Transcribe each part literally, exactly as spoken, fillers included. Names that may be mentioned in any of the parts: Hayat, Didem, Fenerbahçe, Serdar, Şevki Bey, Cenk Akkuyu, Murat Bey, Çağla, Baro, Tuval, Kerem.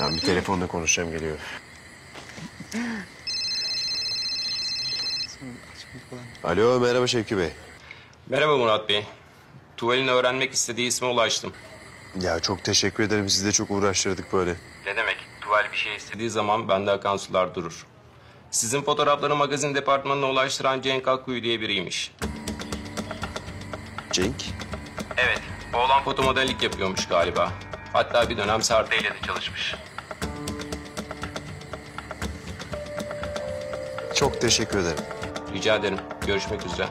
Ben bir telefonla konuşacağım, geliyorum. Alo, merhaba Şevki Bey. Merhaba Murat Bey. Tuval'in öğrenmek istediği isme ulaştım. Ya çok teşekkür ederim, sizi de çok uğraştırdık böyle. Ne demek, Tuval bir şey istediği zaman bende akan sular durur. Sizin fotoğrafları magazin departmanına ulaştıran Cenk Akkuyu diye biriymiş. Cenk? Evet, oğlan fotomodellik yapıyormuş galiba. Hatta bir dönem Serdar ile de çalışmış. Çok teşekkür ederim. Rica ederim. Görüşmek üzere.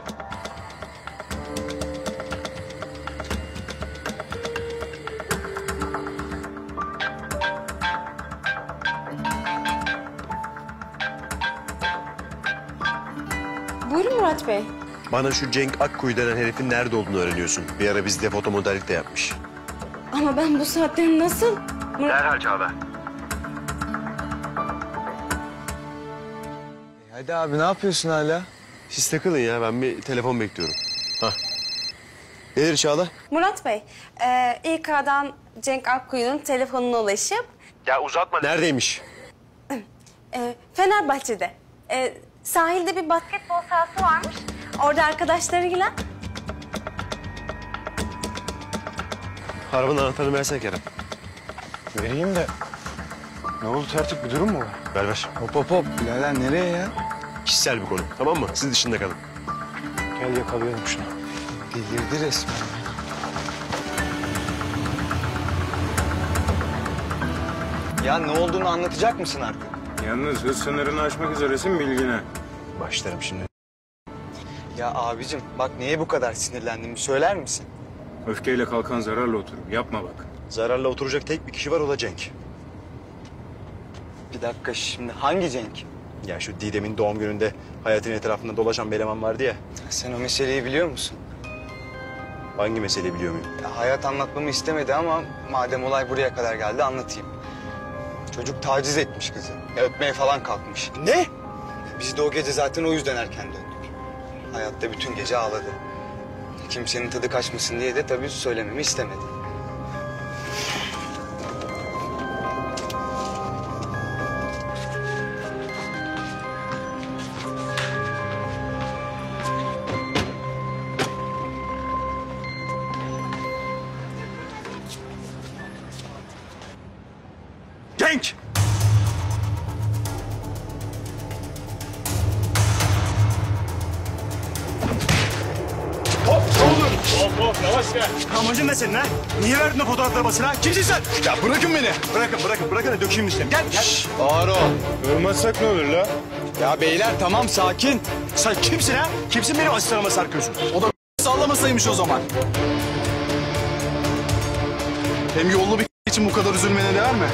Buyurun Murat Bey. Bana şu Cenk Akkuyu denen herifin nerede olduğunu öğreniyorsun. Bir ara bizde fotomodellik de yapmış. Ama ben bu saatten nasıl... Mur Derhal Çağla. E hadi abi, ne yapıyorsun hala? Siz takılın ya, ben bir telefon bekliyorum. Hah. Nedir Çağla? Murat Bey, e, İK'dan Cenk Akkuyu'nun telefonuna ulaşıp... Ya uzatma, neredeymiş? E, Fenerbahçe'de. E, sahilde bir basketbol sahası varmış. Orada arkadaşlarıyla... Arabanın anahtarını versene Kerem. Vereyim de... Ne oldu, tertip bir durum mu? Ver ver. Hop hop hop. Bilader nereye ya? Kişisel bir konu, tamam mı? Siz dışında kalın. Gel yakalayalım şunu. Delirdi resmen. Ya ne olduğunu anlatacak mısın artık? Yalnız hız sınırını aşmak üzeresin bilgine. Başlarım şimdi. Ya abicim bak, niye bu kadar sinirlendiğimi söyler misin? Öfkeyle kalkan zararla oturur. Yapma bak. Zararla oturacak tek bir kişi var, o da Cenk. Bir dakika, şimdi hangi Cenk? Ya şu Didem'in doğum gününde hayatın etrafında dolaşan bir eleman vardı ya. Sen o meseleyi biliyor musun? Hangi meseleyi biliyor muyum? Ya hayat anlatmamı istemedi ama madem olay buraya kadar geldi anlatayım. Çocuk taciz etmiş kızı. Ya öpmeye falan kalkmış. Ne? Biz de o gece zaten o yüzden erken döndük. Hayatta bütün gece ağladı. Kimsenin tadı kaçmasın diye de tabii söylememi istemedi. Genç! Amacın ne senin ha? Niye verdin o fotoğrafları basına? Kimsin sen? Ya bırakın beni. Bırakın, bırakın, bırakın da dökeyim üstüne. Gel, gel. Şşş, Baro. Ölmezsek ne olur la? Ya beyler tamam, sakin. Sen kimsin ha? Kimsin benim asistanıma sarkıyorsun? O da sallamasaymış o zaman. Hem yollu bir için bu kadar üzülmene değer mi?